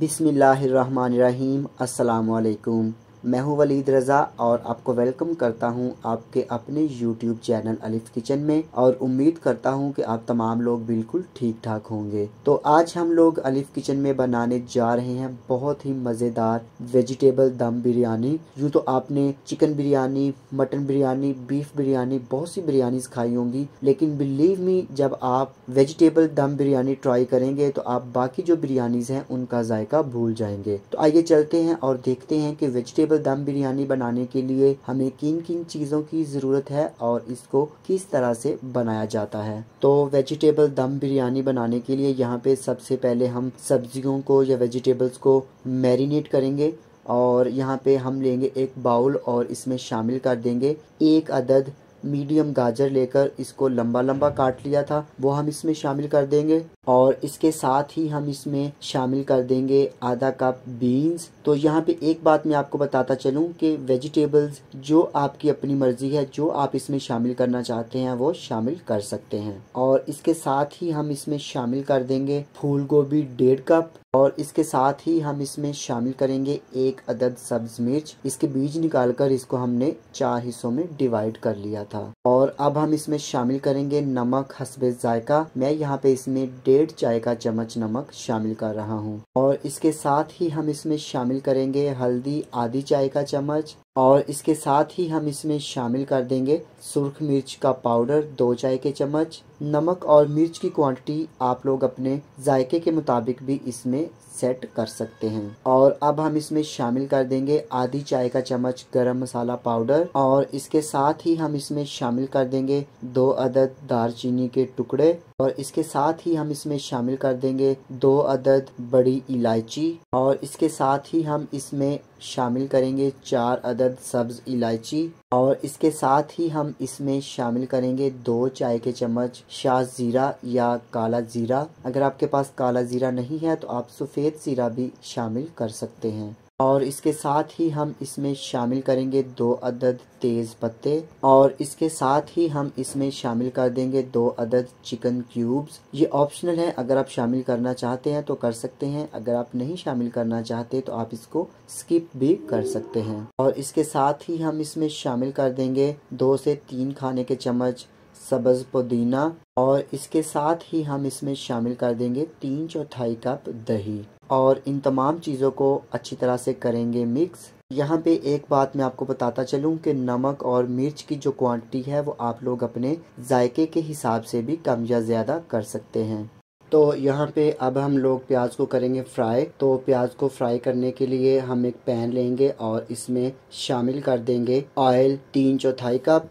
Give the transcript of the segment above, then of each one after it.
बिस्मिल्लाहिर्रहमानिर्रहीम। अस्सलामुअलैकुम, मैं हूं वलीद रज़ा और आपको वेलकम करता हूं आपके अपने YouTube चैनल अलिफ किचन में। और उम्मीद करता हूं कि आप तमाम लोग बिल्कुल ठीक ठाक होंगे। तो आज हम लोग अलिफ किचन में बनाने जा रहे हैं बहुत ही मज़ेदार वेजिटेबल दम बिरयानी। यूँ तो आपने chicken biryani, mutton biryani, beef biryani, बहुत सी बिरयानीज खाई होंगी, लेकिन बिलीव मी जब आप वेजिटेबल दम बिरयानी ट्राई करेंगे तो आप बाकी जो बिरयानीज हैं उनका जायका भूल जाएंगे। तो आइए चलते हैं और देखते हैं कि वेजिटेबल दम बिरयानी बनाने के लिए हमें किन किन चीज़ों की ज़रूरत है और इसको किस तरह से बनाया जाता है। तो वेजिटेबल दम बिरयानी बनाने के लिए यहाँ पे सबसे पहले हम सब्जियों को या वेजिटेबल्स को मैरिनेट करेंगे। और यहाँ पे हम लेंगे एक बाउल और इसमें शामिल कर देंगे एक अदद मीडियम गाजर, लेकर इसको लंबा लंबा काट लिया था, वो हम इसमें शामिल कर देंगे। और इसके साथ ही हम इसमें शामिल कर देंगे आधा कप बीन्स। तो यहाँ पे एक बात मैं आपको बताता चलूँ कि वेजिटेबल्स जो आपकी अपनी मर्जी है, जो आप इसमें शामिल करना चाहते हैं वो शामिल कर सकते हैं। और इसके साथ ही हम इसमें शामिल कर देंगे फूल गोभी 1.5 कप। और इसके साथ ही हम इसमें शामिल करेंगे एक अदद सब्ज मिर्च, इसके बीज निकाल कर इसको हमने 4 हिस्सों में डिवाइड कर लिया था। और अब हम इसमें शामिल करेंगे नमक हस्बे जायका। मैं यहाँ पे इसमें 1.5 चाय का चम्मच नमक शामिल कर रहा हूँ। और इसके साथ ही हम इसमें शामिल करेंगे हल्दी आधी चाय का चम्मच। और इसके साथ ही हम इसमें शामिल कर देंगे सुर्ख मिर्च का पाउडर 2 चाय के चम्मच। नमक और मिर्च की क्वांटिटी आप लोग अपने जायके के मुताबिक भी इसमें सेट कर सकते हैं। और अब हम इसमें शामिल कर देंगे आधी चाय का चम्मच गरम मसाला पाउडर। और इसके साथ ही हम इसमें शामिल कर देंगे 2 अदद दालचीनी के टुकड़े। और इसके साथ ही हम इसमें शामिल कर देंगे 2 अदद बड़ी इलायची। और इसके साथ ही हम इसमें शामिल करेंगे 4 अदद सब्ज इलायची। और इसके साथ ही हम इसमें शामिल करेंगे 2 चाय के चम्मच शाह ज़ीरा या काला ज़ीरा। अगर आपके पास काला ज़ीरा नहीं है तो आप सफ़ेद ज़ीरा भी शामिल कर सकते हैं। और इसके साथ ही हम इसमें शामिल करेंगे 2 अदद तेज़ पत्ते। और इसके साथ ही हम इसमें शामिल कर देंगे 2 अदद चिकन क्यूब्स। ये ऑप्शनल है, अगर आप शामिल करना चाहते हैं तो कर सकते हैं, अगर आप नहीं शामिल करना चाहते तो आप इसको स्किप भी कर सकते हैं। और इसके साथ ही हम इसमें शामिल कर देंगे 2 से 3 खाने के चम्मच सब्ज़ पुदीना। और इसके साथ ही हम इसमें शामिल कर देंगे 3/4 कप दही। और इन तमाम चीज़ों को अच्छी तरह से करेंगे मिक्स। यहाँ पे एक बात मैं आपको बताता चलूँ कि नमक और मिर्च की जो क्वांटिटी है वो आप लोग अपने जायके के हिसाब से भी कम या ज़्यादा कर सकते हैं। तो यहाँ पे अब हम लोग प्याज को करेंगे फ्राई। तो प्याज को फ्राई करने के लिए हम एक पैन लेंगे और इसमें शामिल कर देंगे ऑयल 3/4 कप।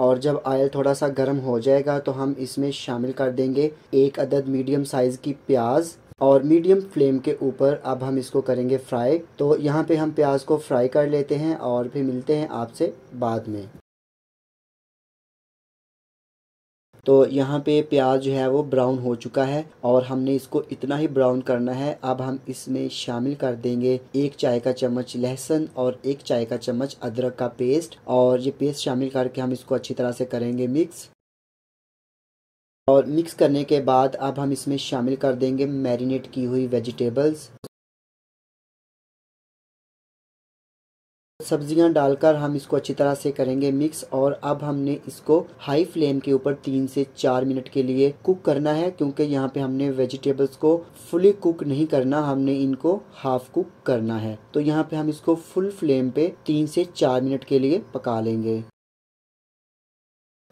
और जब ऑयल थोड़ा सा गर्म हो जाएगा तो हम इसमें शामिल कर देंगे एक अदद मीडियम साइज़ की प्याज। और मीडियम फ्लेम के ऊपर अब हम इसको करेंगे फ्राई। तो यहाँ पे हम प्याज को फ्राई कर लेते हैं और फिर मिलते हैं आपसे बाद में। तो यहाँ पे प्याज जो है वो ब्राउन हो चुका है और हमने इसको इतना ही ब्राउन करना है। अब हम इसमें शामिल कर देंगे 1 चाय का चम्मच लहसुन और 1 चाय का चम्मच अदरक का पेस्ट। और ये पेस्ट शामिल करके हम इसको अच्छी तरह से करेंगे मिक्स। और मिक्स करने के बाद अब हम इसमें शामिल कर देंगे मैरिनेट की हुई वेजिटेबल्स। सब्जियां डालकर हम इसको अच्छी तरह से करेंगे मिक्स। और अब हमने इसको हाई फ्लेम के ऊपर 3 से 4 मिनट के लिए कुक करना है, क्योंकि यहाँ पे हमने वेजिटेबल्स को फुली कुक नहीं करना, हमने इनको हाफ कुक करना है। तो यहाँ पे हम इसको फुल फ्लेम पे 3 से 4 मिनट के लिए पका लेंगे।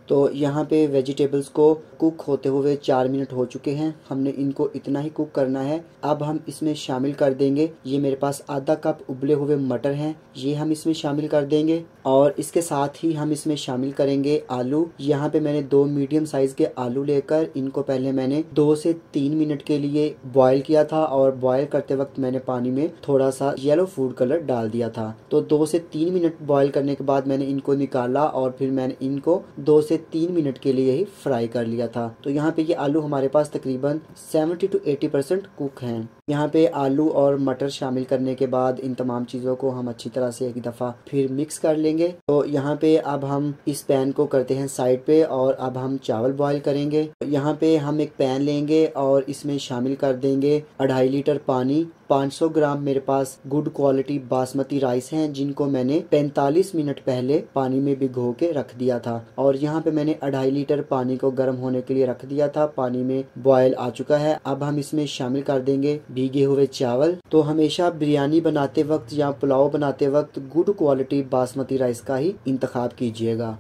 तो यहाँ पे वेजिटेबल्स को कुक होते हुए 4 मिनट हो चुके हैं, हमने इनको इतना ही कुक करना है। अब हम इसमें शामिल कर देंगे, ये मेरे पास आधा कप उबले हुए मटर हैं, ये हम इसमें शामिल कर देंगे। और इसके साथ ही हम इसमें शामिल करेंगे आलू। यहाँ पे मैंने 2 मीडियम साइज़ के आलू लेकर इनको पहले मैंने 2 से 3 मिनट के लिए बॉयल किया था। और बॉयल करते वक्त मैंने पानी में थोड़ा सा येलो फूड कलर डाल दिया था। तो 2 से 3 मिनट बॉयल करने के बाद मैंने इनको निकाला और फिर मैंने इनको 2 से 3 मिनट के लिए ही फ्राई कर लिया था। तो यहाँ पे ये आलू हमारे पास तकरीबन 70 से 80% कुक हैं। यहाँ पे आलू और मटर शामिल करने के बाद इन तमाम चीज़ों को हम अच्छी तरह से एक दफ़ा फिर मिक्स कर लेंगे। तो यहाँ पे अब हम इस पैन को करते हैं साइड पे और अब हम चावल बॉयल करेंगे। यहाँ पे हम एक पैन लेंगे और इसमें शामिल कर देंगे 2.5 लीटर पानी। 500 ग्राम मेरे पास गुड क्वालिटी बासमती राइस हैं, जिनको मैंने 45 मिनट पहले पानी में भिगो के रख दिया था। और यहाँ पे मैंने 2.5 लीटर पानी को गर्म होने के लिए रख दिया था। पानी में बॉयल आ चुका है। अब हम इसमें शामिल कर देंगे भीगे हुए चावल। तो हमेशा बिरयानी बनाते वक्त या पुलाव बनाते वक्त गुड क्वालिटी बासमती राइस का ही इंतखाब कीजिएगा।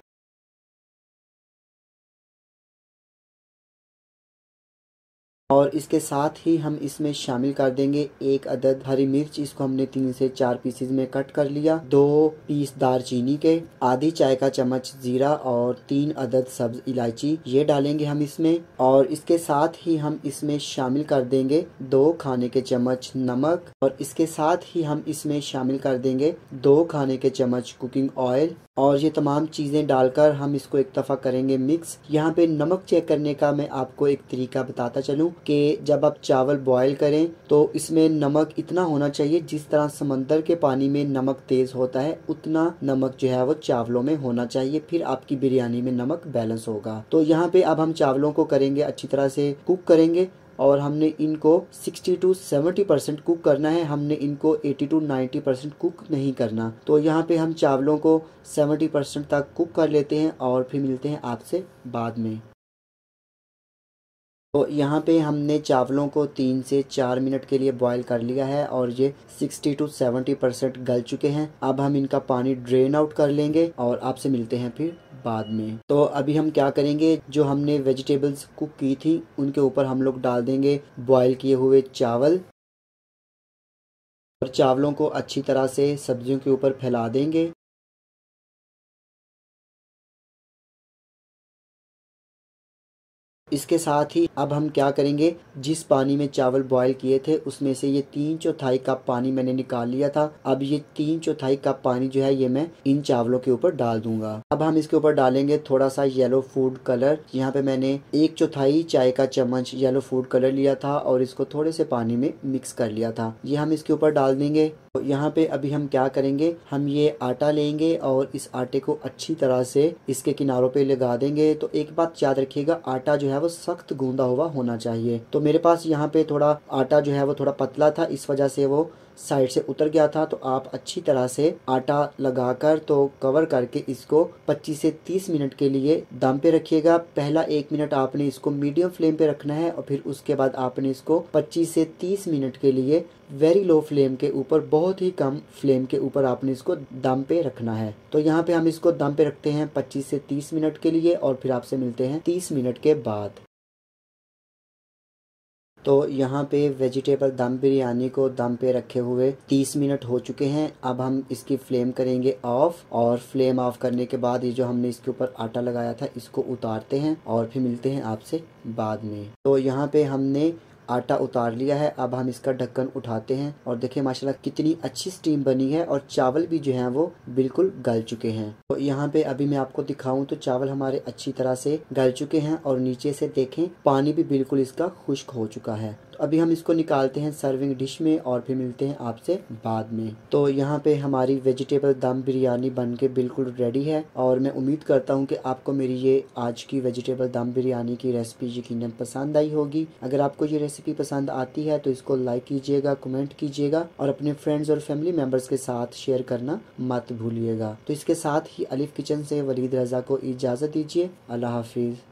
और इसके साथ ही हम इसमें शामिल कर देंगे 1 अदद हरी मिर्च। इसको हमने 3 से 4 पीसेज में कट कर लिया। 2 पीस दालचीनी के, आधी चाय का चम्मच जीरा और 3 अदद सब्ज इलायची, ये डालेंगे हम इसमें। और इसके साथ ही हम इसमें शामिल कर देंगे 2 खाने के चम्मच नमक। और इसके साथ ही हम इसमें शामिल कर देंगे 2 खाने के चम्मच कुकिंग ऑयल। और ये तमाम चीज़ें डालकर हम इसको एक दफ़ा करेंगे मिक्स। यहाँ पे नमक चेक करने का मैं आपको एक तरीका बताता चलूँ कि जब आप चावल बॉयल करें तो इसमें नमक इतना होना चाहिए जिस तरह समंदर के पानी में नमक तेज़ होता है, उतना नमक जो है वो चावलों में होना चाहिए, फिर आपकी बिरयानी में नमक बैलेंस होगा। तो यहाँ पे अब हम चावलों को करेंगे अच्छी तरह से कुक करेंगे। और हमने इनको 60 to 70% कुक करना है, हमने इनको 80 to 90% कुक नहीं करना। तो यहाँ पे हम चावलों को 70% तक कुक कर लेते हैं और फिर मिलते हैं आपसे बाद में। तो यहाँ पे हमने चावलों को 3 से 4 मिनट के लिए बॉयल कर लिया है और ये 60 to 70% गल चुके हैं। अब हम इनका पानी ड्रेन आउट कर लेंगे और आपसे मिलते हैं फिर बाद में। तो अभी हम क्या करेंगे, जो हमने वेजिटेबल्स कुक की थी उनके ऊपर हम लोग डाल देंगे बॉयल किए हुए चावल। और चावलों को अच्छी तरह से सब्जियों के ऊपर फैला देंगे। इसके साथ ही अब हम क्या करेंगे, जिस पानी में चावल बॉयल किए थे उसमें से ये 3/4 कप पानी मैंने निकाल लिया था। अब ये 3/4 कप पानी जो है ये मैं इन चावलों के ऊपर डाल दूंगा। अब हम इसके ऊपर डालेंगे थोड़ा सा येलो फूड कलर। यहाँ पे मैंने 1/4 चाय का चम्मच येलो फूड कलर लिया था और इसको थोड़े से पानी में मिक्स कर लिया था, ये हम इसके ऊपर डाल देंगे। तो यहाँ पे अभी हम क्या करेंगे, हम ये आटा लेंगे और इस आटे को अच्छी तरह से इसके किनारों पे लगा देंगे। तो एक बात याद रखिएगा, आटा जो है वो सख्त गूंदा हुआ होना चाहिए। तो मेरे पास यहाँ पे थोड़ा आटा जो है वो थोड़ा पतला था, इस वजह से वो साइड से उतर गया था। तो आप अच्छी तरह से आटा लगाकर तो कवर करके इसको 25 से 30 मिनट के लिए दम पे रखिएगा। पहला 1 मिनट आपने इसको मीडियम फ्लेम पे रखना है और फिर उसके बाद आपने इसको 25 से 30 मिनट के लिए वेरी लो फ्लेम के ऊपर, बहुत ही कम फ्लेम के ऊपर आपने इसको दम पे रखना है। तो यहाँ पे हम इसको दम पे रखते हैं 25 से 30 मिनट के लिए और फिर आपसे मिलते हैं 30 मिनट के बाद। तो यहाँ पे वेजिटेबल दम बिरयानी को दम पे रखे हुए 30 मिनट हो चुके हैं। अब हम इसकी फ्लेम करेंगे ऑफ और फ्लेम ऑफ करने के बाद ये जो हमने इसके ऊपर आटा लगाया था इसको उतारते हैं और फिर मिलते हैं आपसे बाद में। तो यहाँ पे हमने आटा उतार लिया है। अब हम इसका ढक्कन उठाते हैं और देखिए माशाल्लाह कितनी अच्छी स्टीम बनी है और चावल भी जो हैं वो बिल्कुल गल चुके हैं। तो यहाँ पे अभी मैं आपको दिखाऊं तो चावल हमारे अच्छी तरह से गल चुके हैं और नीचे से देखें पानी भी बिल्कुल इसका खुश्क हो चुका है। अभी हम इसको निकालते हैं सर्विंग डिश में और फिर मिलते हैं आपसे बाद में। तो यहाँ पे हमारी वेजिटेबल दम बिरयानी बनके बिल्कुल रेडी है और मैं उम्मीद करता हूँ कि आपको मेरी ये आज की वेजिटेबल दम बिरयानी की रेसिपी यकीनन पसंद आई होगी। अगर आपको ये रेसिपी पसंद आती है तो इसको लाइक कीजिएगा, कमेंट कीजिएगा और अपने फ्रेंड्स और फैमिली मेम्बर्स के साथ शेयर करना मत भूलिएगा। तो इसके साथ ही अलिफ किचन से वलीद रज़ा को इजाज़त दीजिए। अल्लाह हाफिज़।